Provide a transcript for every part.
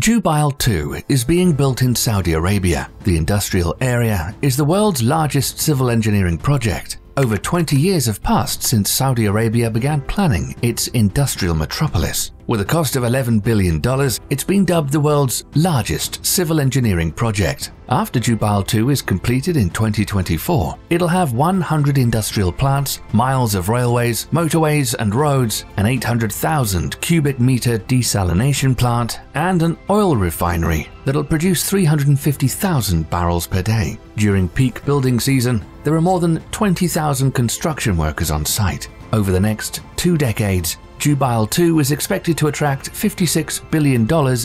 Jubail 2 is being built in Saudi Arabia. The industrial area is the world's largest civil engineering project. Over 20 years have passed since Saudi Arabia began planning its industrial metropolis. With a cost of $11 billion, it's been dubbed the world's largest civil engineering project. After Jubail 2 is completed in 2024, it'll have 100 industrial plants, miles of railways, motorways and roads, an 800,000 cubic meter desalination plant, and an oil refinery that'll produce 350,000 barrels per day. During peak building season, there are more than 20,000 construction workers on site. Over the next 2 decades, Jubail 2 is expected to attract $56 billion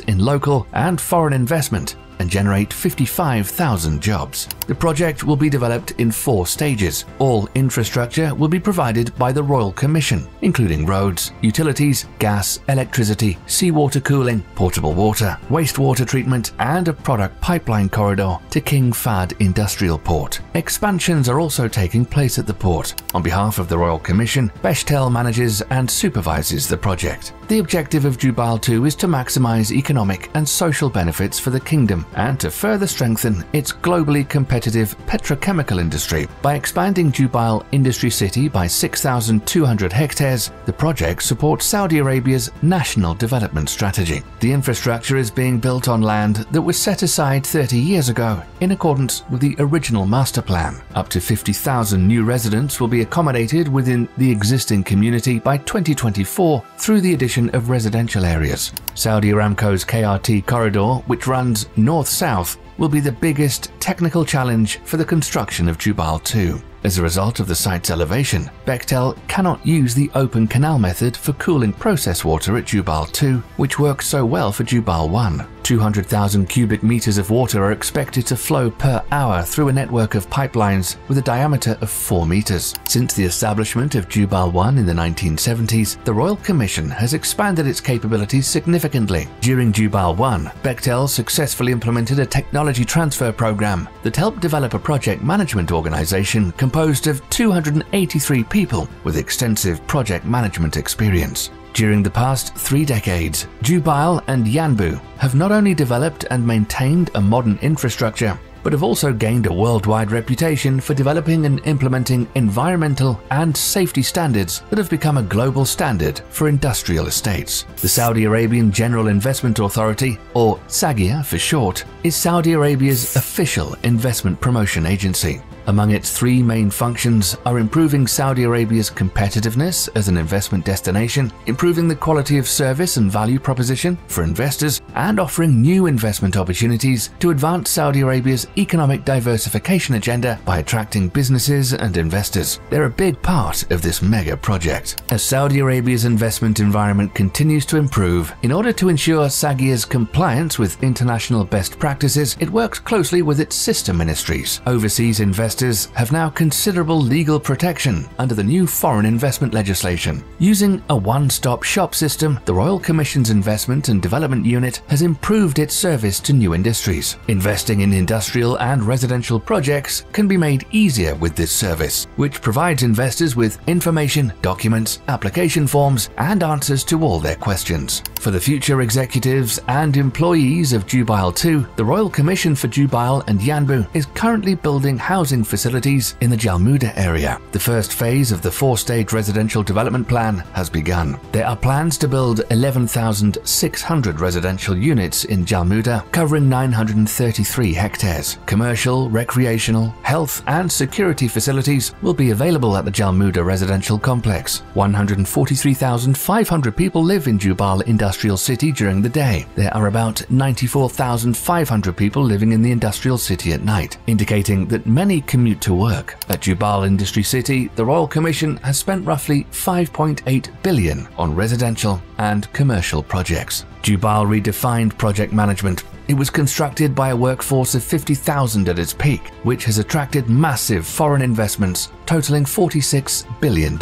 in local and foreign investment and generate 55,000 jobs. The project will be developed in 4 stages. All infrastructure will be provided by the Royal Commission, including roads, utilities, gas, electricity, seawater cooling, portable water, wastewater treatment, and a product pipeline corridor to King Fahd Industrial Port. Expansions are also taking place at the port. On behalf of the Royal Commission, Bechtel manages and supervises the project. The objective of Jubail 2 is to maximize economic and social benefits for the kingdom and to further strengthen its globally competitive petrochemical industry. By expanding Jubail Industry City by 6,200 hectares, the project supports Saudi Arabia's national development strategy. The infrastructure is being built on land that was set aside 30 years ago in accordance with the original master plan. Up to 50,000 new residents will be accommodated within the existing community by 2024 through the addition of residential areas. Saudi Aramco's KRT corridor, which runs north-south, will be the biggest technical challenge for the construction of Jubail 2. As a result of the site's elevation, Bechtel cannot use the open canal method for cooling process water at Jubail 2, which works so well for Jubail 1. 200,000 cubic meters of water are expected to flow per hour through a network of pipelines with a diameter of 4 meters. Since the establishment of Jubail 1 in the 1970s, the Royal Commission has expanded its capabilities significantly. During Jubail 1, Bechtel successfully implemented a technology transfer program that helped develop a project management organization composed of 283 people with extensive project management experience. During the past 3 decades, Jubail and Yanbu have not only developed and maintained a modern infrastructure, but have also gained a worldwide reputation for developing and implementing environmental and safety standards that have become a global standard for industrial estates. The Saudi Arabian General Investment Authority, or SAGIA for short, is Saudi Arabia's official investment promotion agency. Among its 3 main functions are improving Saudi Arabia's competitiveness as an investment destination, improving the quality of service and value proposition for investors, and offering new investment opportunities to advance Saudi Arabia's economic diversification agenda by attracting businesses and investors. They're a big part of this mega project. As Saudi Arabia's investment environment continues to improve, in order to ensure SAGIA's compliance with international best practices, it works closely with its sister ministries. Overseas investors have now considerable legal protection under the new foreign investment legislation. Using a one-stop shop system, the Royal Commission's Investment and Development Unit has improved its service to new industries. Investing in industrial and residential projects can be made easier with this service, which provides investors with information, documents, application forms, and answers to all their questions. For the future executives and employees of Jubail 2, the Royal Commission for Jubail and Yanbu is currently building housing facilities in the Jalmuda area. The first phase of the 4-stage residential development plan has begun. There are plans to build 11,600 residential units in Jalmuda, covering 933 hectares. Commercial, recreational, health and security facilities will be available at the Jalmuda residential complex. 143,500 people live in Jubail Industrial City during the day. There are about 94,500 people living in the industrial city at night, indicating that many commute to work. At Jubail Industry City, the Royal Commission has spent roughly $5.8 billion on residential and commercial projects. Jubail redefined project management It was constructed by a workforce of 50,000 at its peak, which has attracted massive foreign investments totaling $46 billion.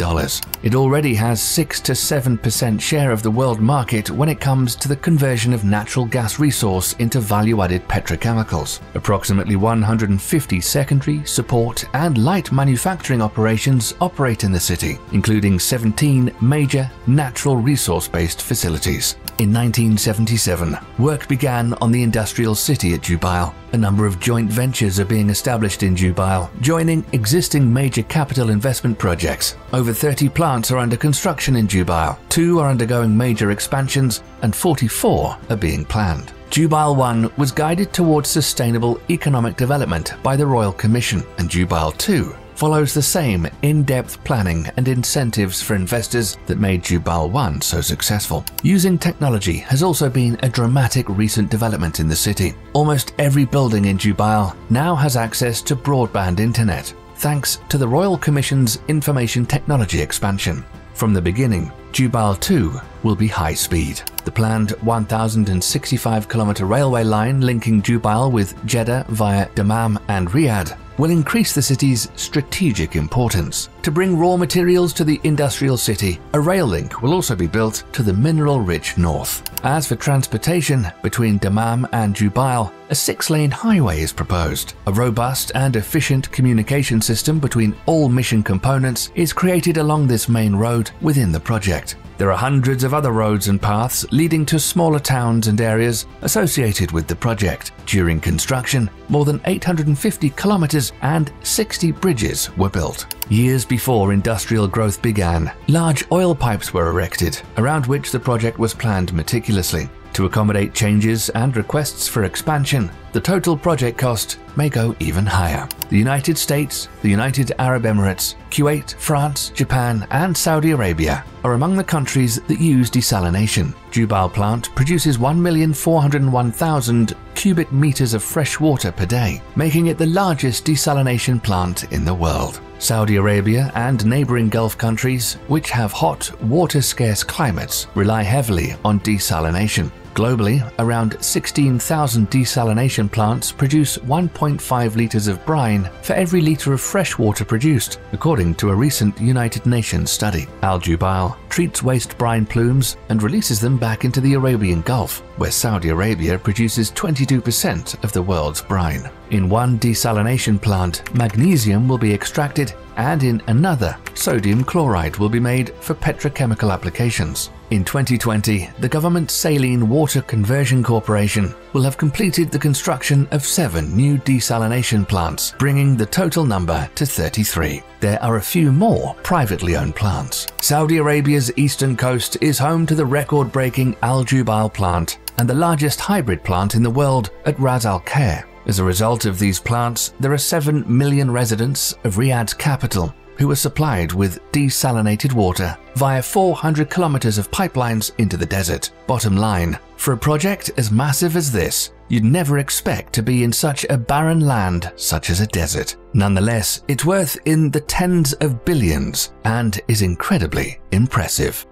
It already has 6 to 7% share of the world market when it comes to the conversion of natural gas resource into value-added petrochemicals. Approximately 150 secondary, support and light manufacturing operations operate in the city, including 17 major natural resource-based facilities. In 1977, work began on the industrial city at Jubail. A number of joint ventures are being established in Jubail, joining existing major capital investment projects. Over 30 plants are under construction in Jubail, 2 are undergoing major expansions, and 44 are being planned. Jubail 1 was guided towards sustainable economic development by the Royal Commission, and Jubail 2 follows the same in-depth planning and incentives for investors that made Jubail 1 so successful. Using technology has also been a dramatic recent development in the city. Almost every building in Jubail now has access to broadband internet, thanks to the Royal Commission's information technology expansion. From the beginning, Jubail 2 will be high speed. The planned 1,065-kilometer railway line linking Jubail with Jeddah via Dammam and Riyadh will increase the city's strategic importance. To bring raw materials to the industrial city, a rail link will also be built to the mineral-rich north. As for transportation, between Dammam and Jubail, a 6-lane highway is proposed. A robust and efficient communication system between all mission components is created along this main road within the project. There are hundreds of other roads and paths leading to smaller towns and areas associated with the project. During construction, more than 850 kilometers and 60 bridges were built. Years before industrial growth began, large oil pipes were erected, around which the project was planned meticulously. To accommodate changes and requests for expansion, the total project cost may go even higher. The United States, the United Arab Emirates, Kuwait, France, Japan, and Saudi Arabia are among the countries that use desalination. Jubail plant produces 1,401,000 cubic meters of fresh water per day, making it the largest desalination plant in the world. Saudi Arabia and neighboring Gulf countries, which have hot, water-scarce climates, rely heavily on desalination. Globally, around 16,000 desalination plants produce 1.5 liters of brine for every liter of fresh water produced, according to a recent United Nations study. Al Jubail treats waste brine plumes and releases them back into the Arabian Gulf, where Saudi Arabia produces 22% of the world's brine. In one desalination plant, magnesium will be extracted, and in another, sodium chloride will be made for petrochemical applications. In 2020, the government Saline Water Conversion Corporation will have completed the construction of 7 new desalination plants, bringing the total number to 33. There are a few more privately owned plants. Saudi Arabia's eastern coast is home to the record-breaking Al Jubail plant and the largest hybrid plant in the world at Ras Al Khair. As a result of these plants, there are 7 million residents of Riyadh's capital who are supplied with desalinated water via 400 kilometers of pipelines into the desert. Bottom line, for a project as massive as this, you'd never expect to be in such a barren land such as a desert. Nonetheless, its worth in the tens of billions and is incredibly impressive.